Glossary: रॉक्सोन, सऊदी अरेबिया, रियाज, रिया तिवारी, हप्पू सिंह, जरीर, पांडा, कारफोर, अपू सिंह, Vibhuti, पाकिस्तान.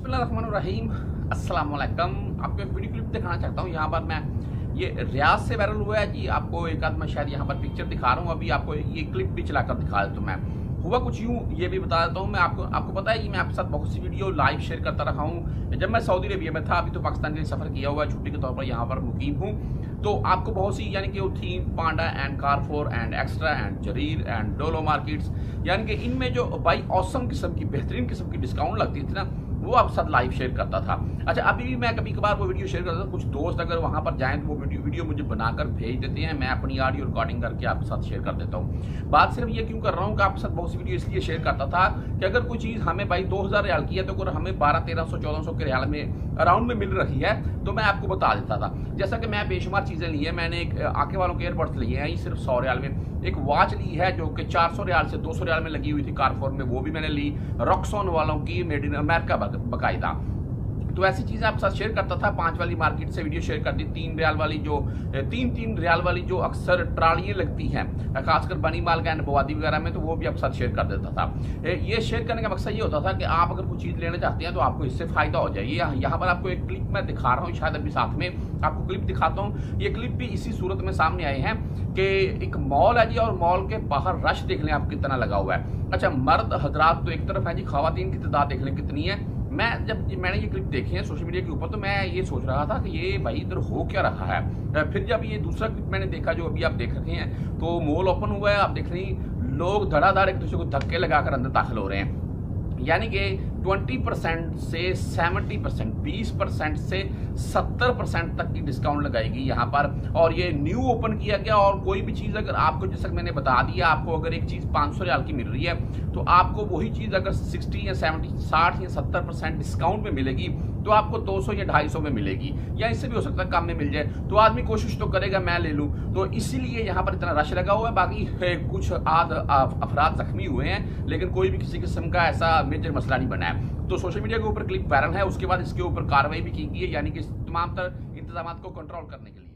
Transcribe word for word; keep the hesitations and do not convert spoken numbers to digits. बिस्मिल्लाहिर्रहमानिर्रहीम, अस्सलामुअलैकुम। आपको एक वीडियो क्लिप दिखाना चाहता हूँ। यहाँ पर मैं ये रियाज से वायरल हुआ है जी। आपको एक आध मैं शायद यहाँ पर पिक्चर दिखा रहा हूँ, अभी आपको ये क्लिप भी चलाकर दिखा देता हूँ। मैं हुआ कुछ यूँ ये भी बता देता हूँ। मैं आपको आपको पता है कि मैं आपके साथ बहुत सी वीडियो लाइव शेयर करता रहा हूँ। जब मैं सऊदी अरेबिया में था, अभी तो पाकिस्तान के लिए सफ़र किया हुआ है, छुट्टी के तौर पर यहाँ पर मुकीम हूँ। तो आपको बहुत सी यानी कि वो थीम पांडा and कारफोर and Extra and जरीर and डोलो मार्केट्स, यानी कि इनमें जो बाई औसम किस्म की बेहतरीन किस्म की डिस्काउंट लगती थी ना, वो आप साथ लाइव शेयर करता था। अच्छा, अभी भी मैं कभी कभार वो वीडियो शेयर करता था। कुछ दोस्त अगर वहाँ पर जाएँ तो वो वीडियो वीडियो मुझे बनाकर भेज देते हैं, मैं अपनी ऑडियो रिकॉर्डिंग करके आपके साथ शेयर कर देता हूँ। बात सिर्फ ये क्यों कर रहा हूँ कि आपके साथ बहुत सी वीडियो इसलिए शेयर करता था कि अगर कोई चीज़ हमें भाई दो हज़ार रियाल की है तो अगर हमें बारह तेरह सौ चौदह सौ के रियाल में अराउंड में मिल रही है तो मैं आपको बता देता था। जैसा कि मैं बेशुमार चीज़ें ली है, मैंने एक आके वालों के एयरबड्स लिए हैं सिर्फ सौ रियाल में, एक वॉच ली है जो कि चार सौ रियाल से दो सौ रियाल में लगी हुई थी कारफोर में, वो भी मैंने ली, रॉक्सोन वालों की मेड इन अमेरिका बकायदा। तो ऐसी चीज़ें आपके साथ शेयर करता था। पांच वाली मार्केट से वीडियो शेयर करती, तीन रियाल वाली जो तीन तीन रियाल वाली जो अक्सर ट्रालियाँ लगती हैं खासकर बनी माल का एंड बवादी वगैरह में, तो वो भी आपके साथ शेयर कर देता था। ये शेयर करने का मकसद ये होता था कि आप अगर कोई चीज़ लेना चाहते हैं तो आपको इससे फ़ायदा हो जाए। यहाँ पर आपको एक क्लिप मैं दिखा रहा हूँ, शायद अभी साथ में आपको क्लिप दिखाता हूँ। ये क्लिप भी इसी सूरत में सामने आए हैं कि एक मॉल है जी, और मॉल के बाहर रश देख लें आप कितना लगा हुआ है। अच्छा, मर्द हजरात तो एक तरफ है जी, ख़वातीन की तादाद देख लें कितनी है। मैं जब मैंने ये क्लिप देखी है सोशल मीडिया के ऊपर तो मैं ये सोच रहा था कि ये भाई इधर हो क्या रहा है। फिर जब ये दूसरा क्लिप मैंने देखा जो अभी आप देख रहे हैं, तो मॉल ओपन हुआ है, आप देख रहे हैं लोग धड़ाधड़ एक दूसरे को धक्के लगाकर अंदर दाखिल हो रहे हैं। यानी कि बीस परसेंट से सत्तर परसेंट, बीस परसेंट से सत्तर परसेंट तक की डिस्काउंट लगाएगी यहाँ पर। और ये न्यू ओपन किया गया, और कोई भी चीज़ अगर आपको, जैसा मैंने बता दिया आपको, अगर एक चीज़ पाँच सौ रियाल की मिल रही है तो आपको वही चीज़ अगर साठ या सत्तर, साठ या सत्तर परसेंट डिस्काउंट में मिलेगी तो आपको दो सौ या ढाई सौ में मिलेगी, या इससे भी हो सकता है कम में मिल जाए। तो आदमी कोशिश तो करेगा मैं ले लूँ, तो इसीलिए यहाँ पर इतना रश लगा हुआ है। बाकी कुछ आद अफराद जख्मी हुए हैं, लेकिन कोई भी किसी किस्म का ऐसा मेजर मसला नहीं बना है। तो सोशल मीडिया के ऊपर क्लिप वायरल है, उसके बाद इसके ऊपर कार्रवाई भी की गई है, यानी कि तमाम तर इंतजाम को कंट्रोल करने के लिए।